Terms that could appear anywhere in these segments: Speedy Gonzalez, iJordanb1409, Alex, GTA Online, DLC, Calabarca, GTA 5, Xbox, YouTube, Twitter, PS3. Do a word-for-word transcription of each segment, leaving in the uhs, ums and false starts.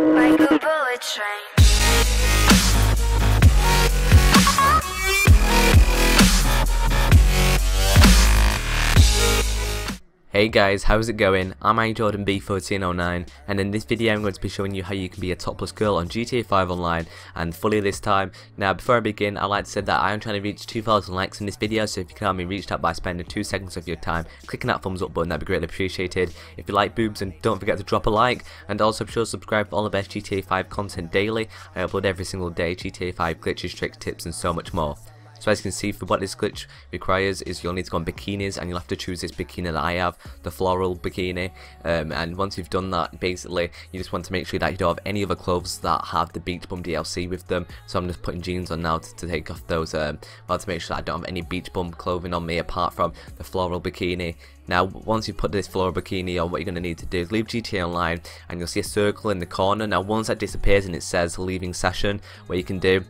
Like a bullet train. Hey guys, how's it going? I'm I Jordan B one four zero nine, and in this video I'm going to be showing you how you can be a topless girl on G T A five online, and fully this time. Now before I begin, I'd like to say that I am trying to reach two thousand likes in this video, so if you can help me reach that by spending two seconds of your time clicking that thumbs up button, that'd be greatly appreciated. If you like boobs, and don't forget to drop a like, and also be sure to subscribe for all the best G T A five content daily. I upload every single day, G T A five glitches, tricks, tips and so much more. So as you can see, for what this glitch requires is you'll need to go on bikinis, and you'll have to choose this bikini that I have, the floral bikini, um, and once you've done that, basically you just want to make sure that you don't have any other clothes that have the beach bum D L C with them. So I'm just putting jeans on now to, to take off those, um, but to make sure that I don't have any beach bum clothing on me apart from the floral bikini. Now once you put this floral bikini on, what you're going to need to do is leave G T A Online, and you'll see a circle in the corner. Now once that disappears and it says leaving session, what you can do,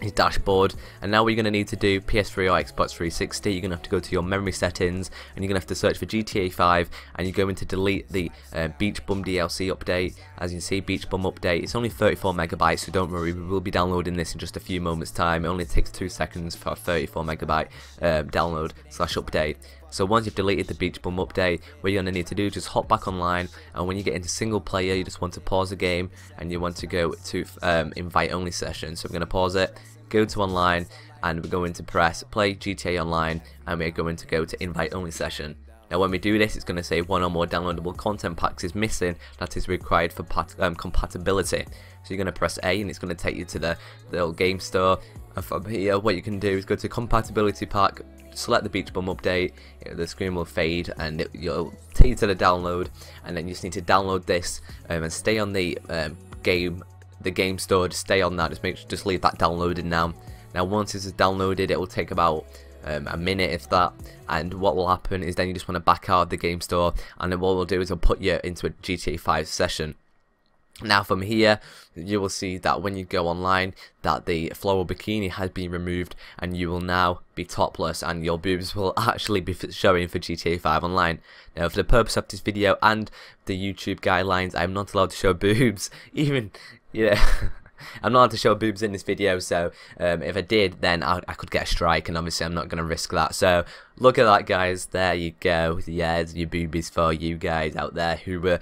his dashboard, and now what you're going to need to do, P S three or Xbox three sixty, you're going to have to go to your memory settings, and you're going to have to search for G T A five, and you're going to delete the uh, Beach Bum D L C update. As you can see, Beach Bum update, it's only thirty-four megabytes, so don't worry, we will be downloading this in just a few moments time. It only takes two seconds for a thirty-four megabyte uh, download slash update. So once you've deleted the Beach Bum update, what you're going to need to do is just hop back online, and when you get into single player, you just want to pause the game, and you want to go to um, invite only session. So I'm going to pause it, go to online, and we're going to press play G T A Online, and we're going to go to invite only session. Now when we do this, it's going to say one or more downloadable content packs is missing that is required for um, compatibility. So you're going to press A, and it's going to take you to the, the little game store, and from here what you can do is go to compatibility pack, select the Beach Bum update, the screen will fade, and it, you'll take you to the download, and then you just need to download this um, and stay on the um, game the game store, just stay on that, just make just leave that downloaded now. Now once this is downloaded, it will take about Um, a minute if that, and what will happen is then you just want to back out of the game store, and then what we'll do is we'll put you into a G T A five session. Now from here you will see that when you go online that the floral bikini has been removed, and you will now be topless, and your boobs will actually be showing for G T A five online. Now for the purpose of this video and the YouTube guidelines, I'm not allowed to show boobs, even, yeah. I'm not allowed to show boobs in this video, so um, if I did, then I, I could get a strike, and obviously I'm not going to risk that. So look at that, guys. There you go. Yeah, there's your boobies for you guys out there who were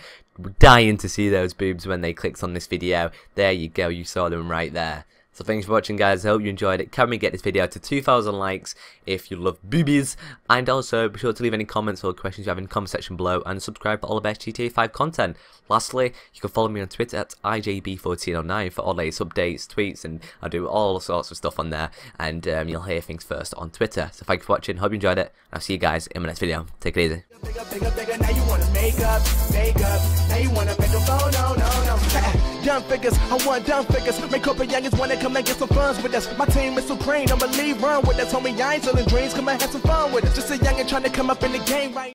dying to see those boobs when they clicked on this video. There you go. You saw them right there. So thanks for watching, guys. I hope you enjoyed it. Can we get this video to two thousand likes if you love boobies? And also be sure to leave any comments or questions you have in the comment section below, and subscribe for all the best G T A five content. Lastly, you can follow me on Twitter at I J B one four zero nine for all latest updates, tweets, and I do all sorts of stuff on there, and um, you'll hear things first on Twitter. So thanks for watching. Hope you enjoyed it. I'll see you guys in my next video. Take it easy. Bigger, bigger, bigger. Now you wanna make up, make up. Now you wanna make up. Oh, no, no, no. Dumb figures, I want dumb figures. Make up a youngins wanna come and get some funds with us. My team is so green, I'ma leave, run with us. Homie, I ain't selling dreams, come and have some fun with us. Just a youngin' trying to come up in the game right now.